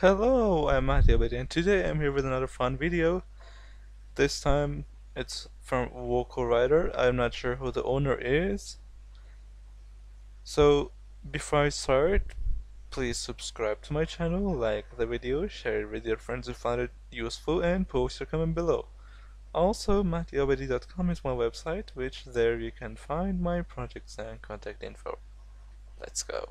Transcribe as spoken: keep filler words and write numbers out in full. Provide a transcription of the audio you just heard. Hello, I'm Mahdi Abedi, and today I'm here with another fun video. This time it's from VocalWriter. I'm not sure who the owner is. So before I start, please subscribe to my channel, like the video, share it with your friends who find it useful, and post your comment below. Also, Mahdi Abedi dot com is my website, which there you can find my projects and contact info. Let's go.